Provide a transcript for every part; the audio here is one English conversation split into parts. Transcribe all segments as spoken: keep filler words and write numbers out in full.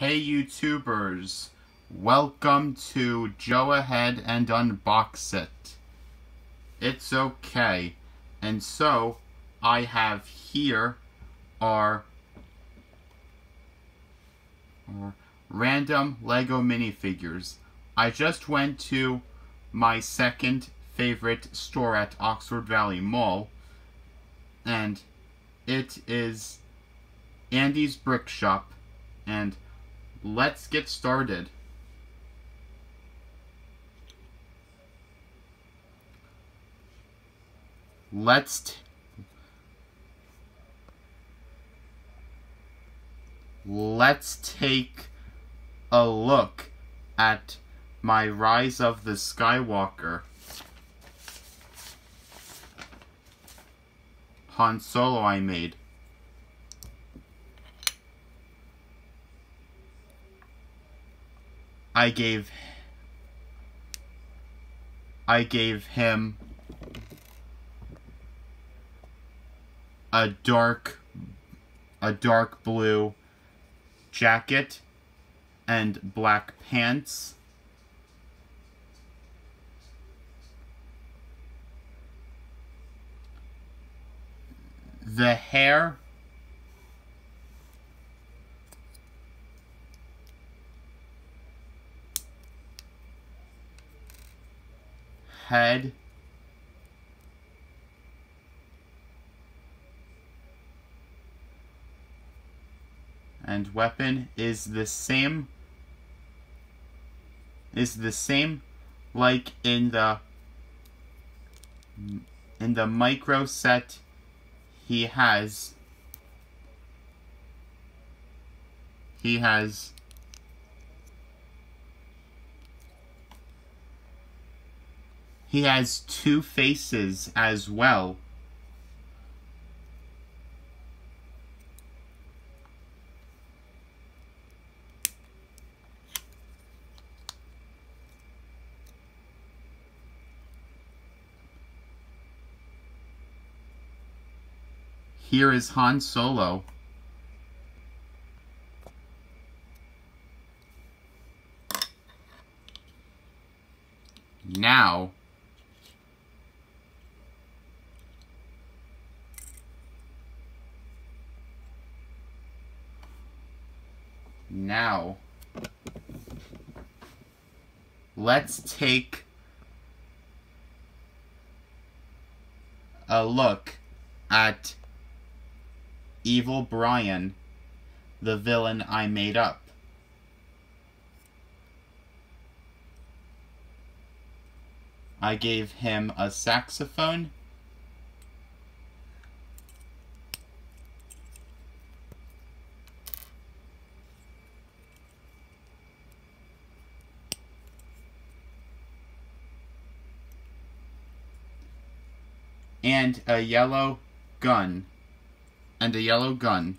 Hey YouTubers, welcome to Joe Ahead and Unbox It. It's okay. And so, I have here our, our random Lego minifigures. I just went to my second favorite store at Oxford Valley Mall, and it is Andy's Brick Shop, and let's get started. Let's t let's take a look at my Rise of the Skywalker, Han Solo I made. I gave, I gave him a dark, a dark blue jacket and black pants. The hair Head and weapon is the same is the same like in the in the micro set he has he has He has two faces as well. Here is Han Solo. Now, Now, let's take a look at Evil Brian, the villain I made up. I gave him a saxophone and a yellow gun, and a yellow gun.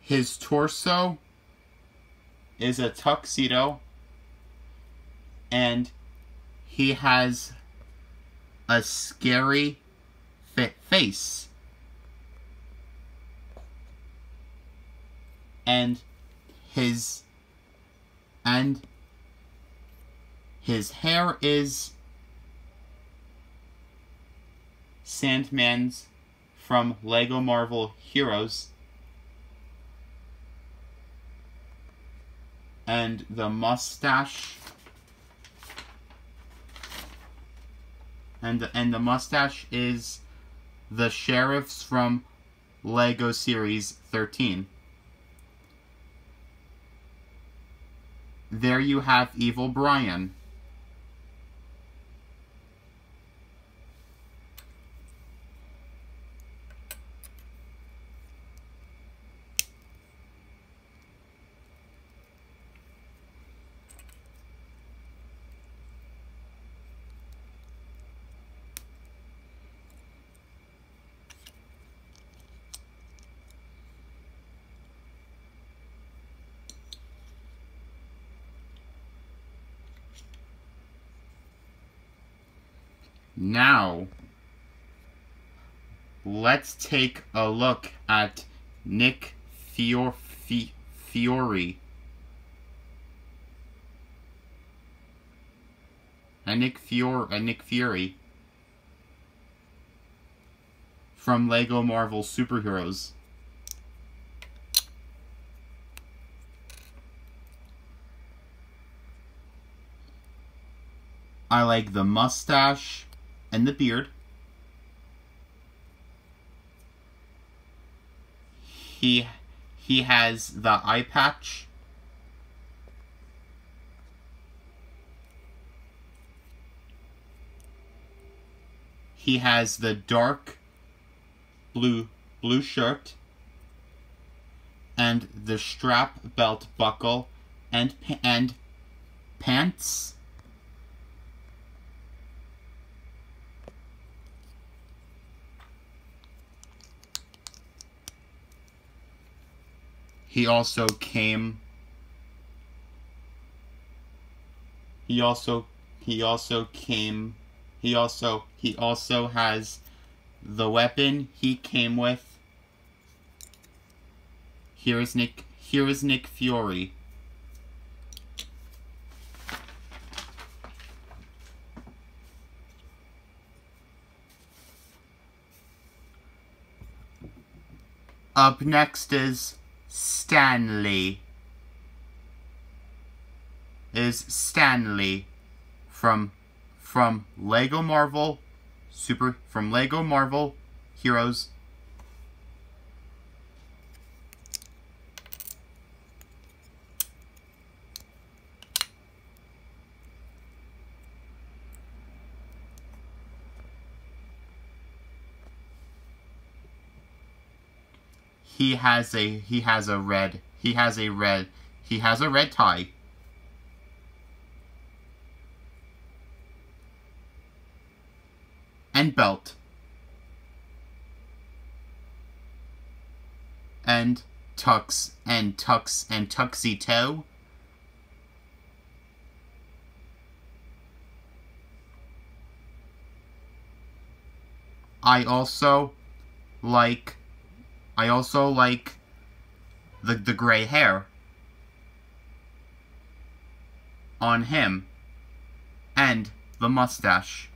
His torso is a tuxedo, and he has a scary fit face, and his and his hair is Sandman's from Lego Marvel Heroes. And the mustache, and and the mustache is the sheriff's from Lego Series thirteen. There you have Evil Brian. Now, let's take a look at Nick Fior F Fury. A Nick Fury, a Nick Fury from Lego Marvel Superheroes. I like the mustache and the beard. He he has the eye patch. He has the dark blue blue shirt and the strap belt buckle and and pants. He also came, he also, he also came, he also, he also has the weapon he came with. Here is Nick, here is Nick Fury. Up next is Stanley is Stanley from from Lego Marvel Super from Lego Marvel Heroes. He has a he has a red he has a red he has a red tie. And belt. And tux and tux and tuxedo. I also like I also like the, the gray hair on him and the mustache.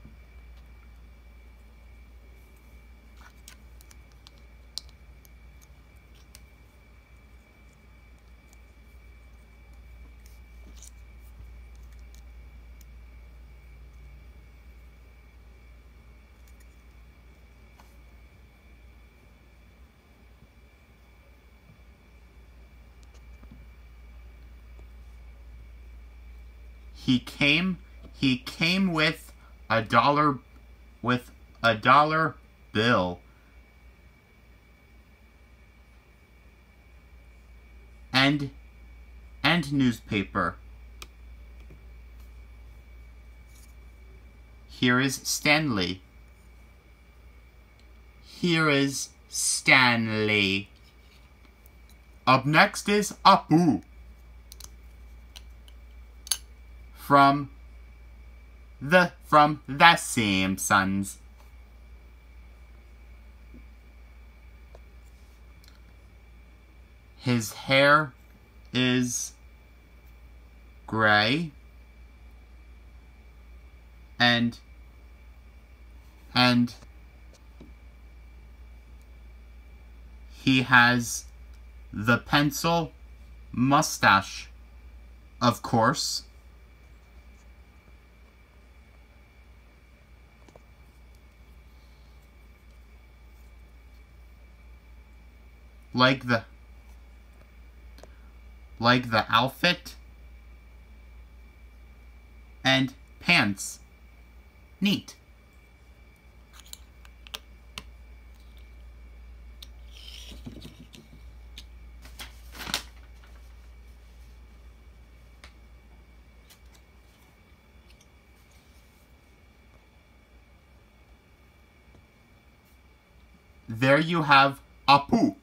He came, he came with a dollar, with a dollar bill. And, and newspaper. Here is Stanley. Here is Stanley. Up next is Apu. From the from the Simpsons. His hair is gray and and he has the pencil mustache, of course. Like the, like the outfit and pants. Neat. There you have Apu.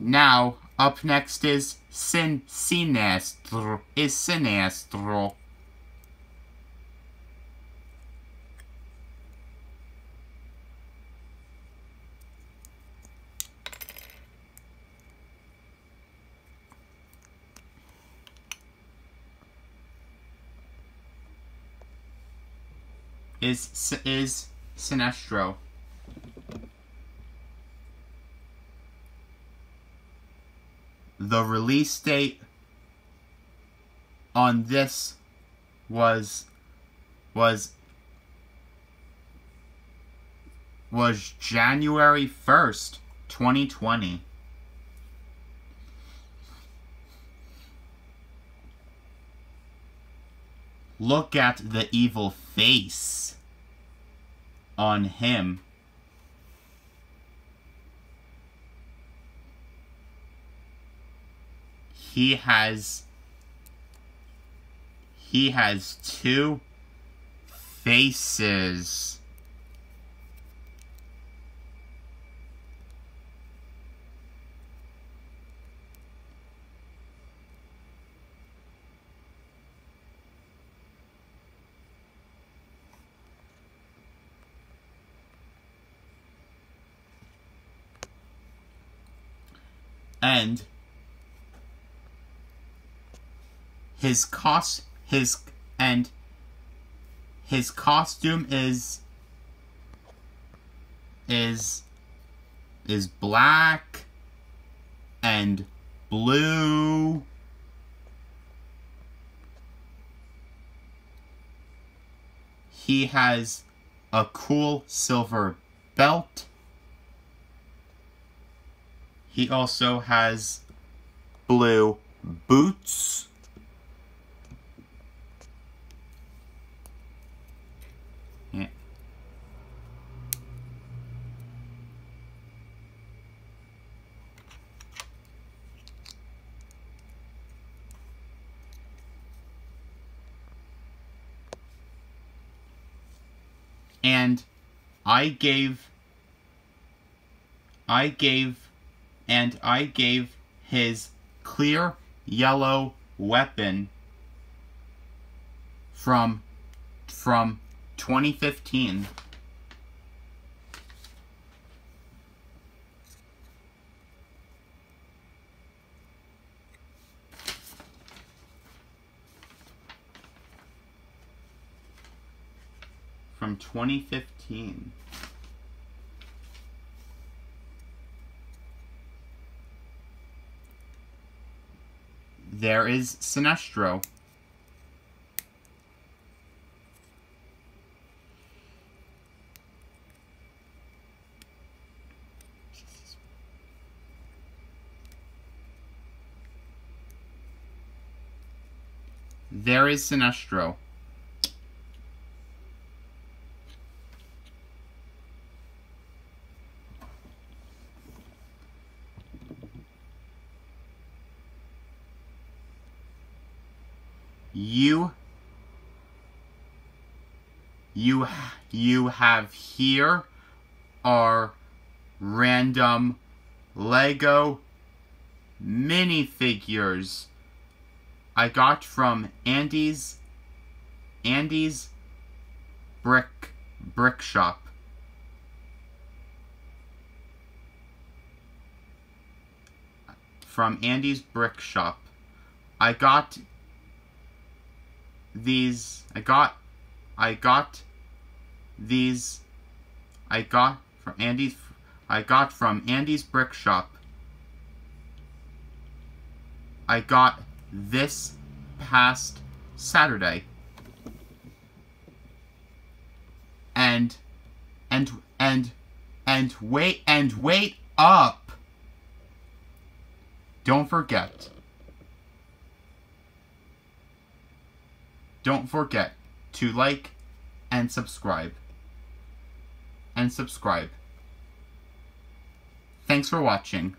Now, up next is Sin Sinestro. Is Sinestro. Is is Sinestro. The release date on this was was was January first, twenty twenty. Look at the evil face on him. He has, he has two faces. And his cost, his, and his costume is, is, is black and blue. He has a cool silver belt. He also has blue boots. Yeah. And I gave, I gave And I gave his clear yellow weapon from, from twenty fifteen. From twenty fifteen. There is Sinestro. There is Sinestro. You, you, you have here are random Lego minifigures I got from Andy's, Andy's Brick, Brick Shop. From Andy's Brick Shop. I got These, I got, I got, these, I got from Andy's, I got from Andy's Brick Shop. I got this past Saturday. And, and, and, and wait, and wait up. Don't forget. Don't forget to like and subscribe. And subscribe. Thanks for watching.